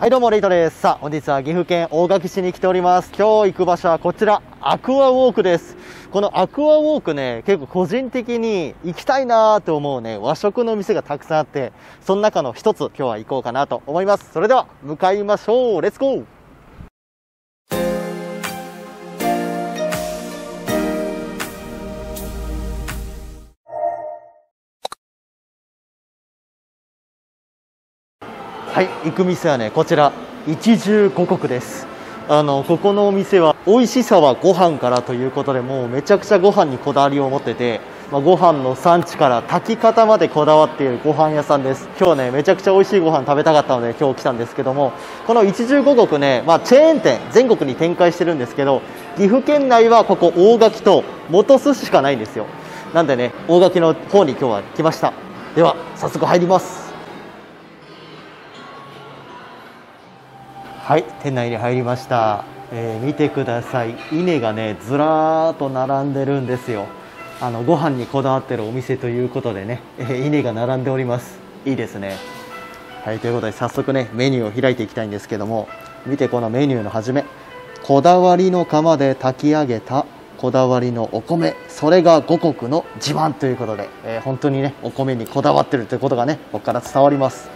はいどうもレイトです。さあ本日は岐阜県大垣市に来ております。今日行く場所はこちらアクアウォークです。このアクアウォークね、結構個人的に行きたいなーと思うね、和食の店がたくさんあって、その中の一つ今日は行こうかなと思います。それでは向かいましょう。レッツゴー。はい、行く店はね、こちら一汁五穀です。ここのお店は美味しさはご飯からということで、もうめちゃくちゃご飯にこだわりを持ってて、ご飯の産地から炊き方までこだわっているご飯屋さんです。今日ねめちゃくちゃ美味しいご飯食べたかったので今日来たんですけども、この一汁五穀ね、チェーン店全国に展開してるんですけど、岐阜県内はここ大垣と本巣しかないんですよ。なんでね大垣の方に今日は来ました。では早速入ります。はい、店内に入りました。見てください。稲がねずらーっと並んでるんですよ。ご飯にこだわってるお店ということでね、稲が並んでおります。いいですね。はい、ということで早速ねメニューを開いていきたいんですけども、見てこのメニューの始め、こだわりの釜で炊き上げたこだわりのお米、それが五穀の自慢ということで、本当にねお米にこだわってるということがねここから伝わります。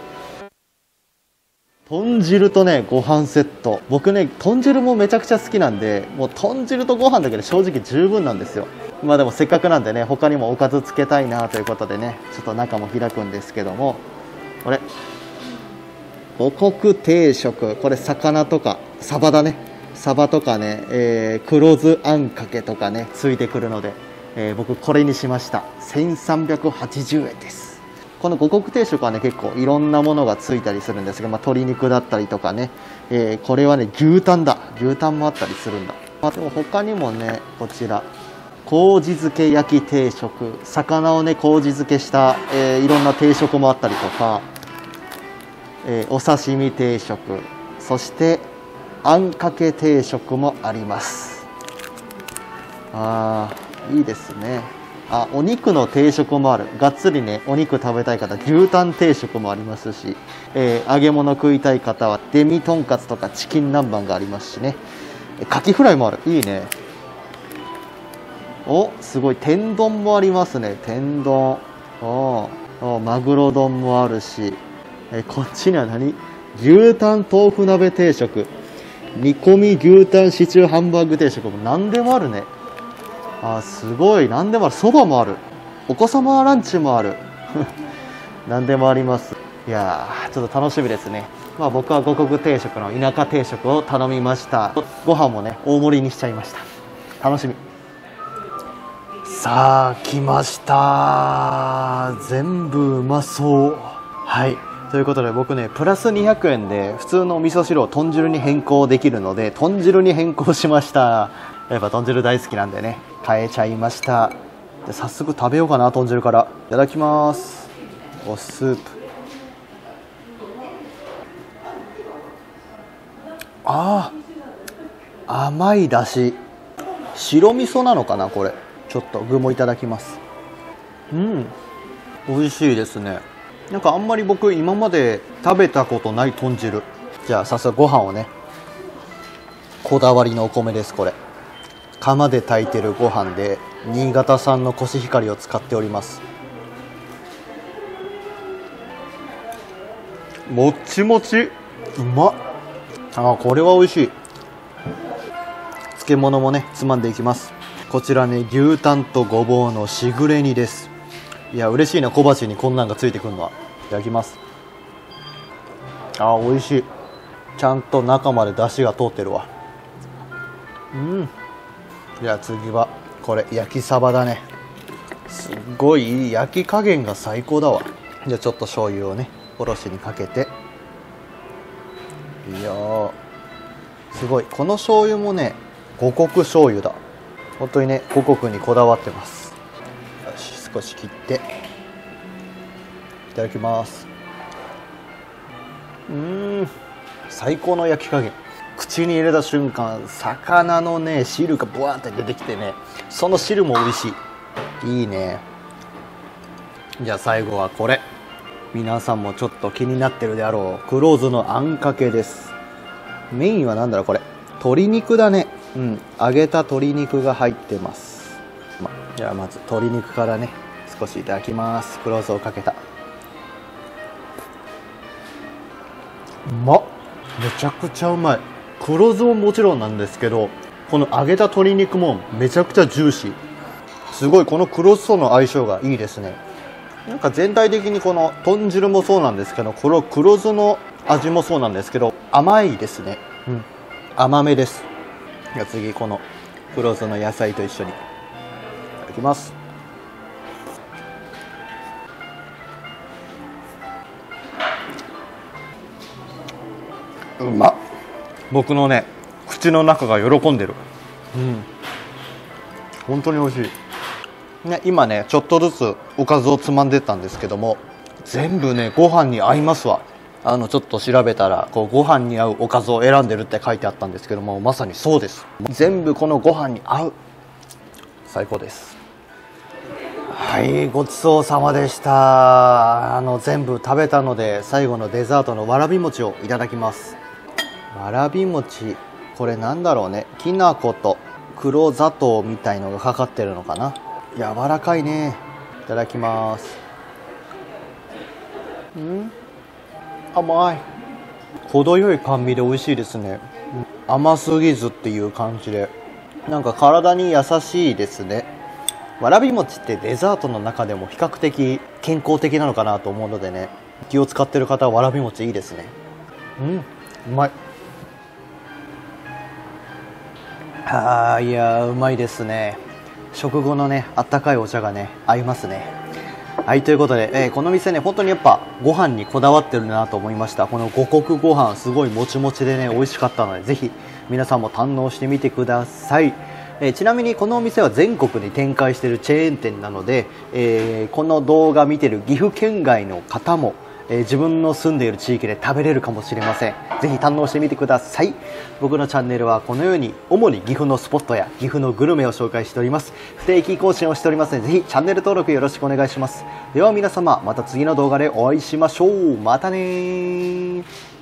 豚汁とねご飯セット、僕ね豚汁もめちゃくちゃ好きなんで、もう豚汁とご飯だけで正直十分なんですよ。でもせっかくなんでね他にもおかずつけたいなということでね、ちょっと中も開くんですけども、これ五穀定食、これ魚とかサバだね、サバとかね、黒酢あんかけとかねついてくるので、僕これにしました。1380円です。この五穀定食はね結構いろんなものがついたりするんですが、鶏肉だったりとかね、これはね牛タンだ、牛タンもあったりするんだ。でも他にもねこちら麹漬け焼き定食、魚をね麹漬けした、いろんな定食もあったりとか、お刺身定食、そしてあんかけ定食もあります。いいですね。お肉の定食もある。がっつりねお肉食べたい方、牛タン定食もありますし、揚げ物食いたい方はデミとんかつとかチキン南蛮がありますしね、カキフライもある。いいね。おすごい、天丼もありますね。天丼、マグロ丼もあるし、こっちには何、牛タン豆腐鍋定食、煮込み牛タンシチューハンバーグ定食、も何でもあるね。すごい、何でもある。そばもある、お子様ランチもある何でもあります。いやーちょっと楽しみですね。僕は五穀定食の田舎定食を頼みました。ご飯もね大盛りにしちゃいました。楽しみ。さあ来ました。全部うまそう。はい、ということで僕ねプラス200円で普通の味噌汁を豚汁に変更できるので豚汁に変更しました。やっぱ豚汁大好きなんでね変えちゃいました。で早速食べようかな。豚汁からいただきます。おスープ、甘いだし、白味噌なのかなこれ。ちょっと具もいただきます。美味しいですね。なんかあんまり僕今まで食べたことない豚汁。じゃあ早速ご飯をね、こだわりのお米です。これ釜で炊いてるご飯で新潟産のコシヒカリを使っております。もちもち、うまっ。これは美味しい。漬物もねつまんでいきます。こちらね牛タンとごぼうのしぐれ煮です。いや嬉しいな、小鉢にこんなんがついてくるのは。いただきます。美味しい。ちゃんと中まで出汁が通ってるわ。じゃあ次はこれ焼きサバだね。すっごい焼き加減が最高だわ。じゃあちょっと醤油をねおろしにかけて。いやーすごい、この醤油もね五穀醤油だ。本当にね五穀にこだわってます。よし、少し切っていただきます。最高の焼き加減。口に入れた瞬間魚のね汁がブワーって出てきてね、その汁も美味しい。いいね。じゃあ最後はこれ皆さんもちょっと気になってるであろう、クローズのあんかけです。メインは何だろう、これ鶏肉だね。うん、揚げた鶏肉が入ってます。じゃあまず鶏肉からね、少しいただきます。クローズをかけた、うまっ、めちゃくちゃうまい。黒酢ももちろんなんですけど、この揚げた鶏肉もめちゃくちゃジューシー。すごいこの黒酢との相性がいいですね。なんか全体的にこの豚汁もそうなんですけど、この黒酢の味もそうなんですけど、甘いですね。うん、甘めです。じゃあ次、この黒酢の野菜と一緒にいただきます。うまっ、僕のね、口の中が喜んでる。うん、本当に美味しいね。今ね、ちょっとずつおかずをつまんでったんですけども、全部ね、ご飯に合いますわ。ちょっと調べたら、こうご飯に合うおかずを選んでるって書いてあったんですけども、まさにそうです。全部このご飯に合う、最高です。はい、ごちそうさまでした。全部食べたので、最後のデザートのわらび餅をいただきます。わらび餅、これなんだろうね、きな粉と黒砂糖みたいのがかかってるのかな。柔らかいね。いただきます。うん、甘い、程よい甘味で美味しいですね。甘すぎずっていう感じで、なんか体に優しいですね。わらび餅ってデザートの中でも比較的健康的なのかなと思うのでね、気を使ってる方はわらび餅いいですね。うん、うまい。あー、いやー、うまいですね。食後のね、あったかいお茶がね、合いますね。はい、ということで、この店ね、本当にやっぱご飯にこだわってるなと思いました。この五穀ご飯、すごいもちもちでね、美味しかったので、ぜひ皆さんも堪能してみてください。ちなみにこのお店は全国に展開しているチェーン店なので、この動画見てる岐阜県外の方も、自分の住んでいる地域で食べれるかもしれません。ぜひ堪能してみてください。僕のチャンネルはこのように主に岐阜のスポットや岐阜のグルメを紹介しております。不定期更新をしておりますので、ぜひチャンネル登録よろしくお願いします。では皆様、また次の動画でお会いしましょう。またねー。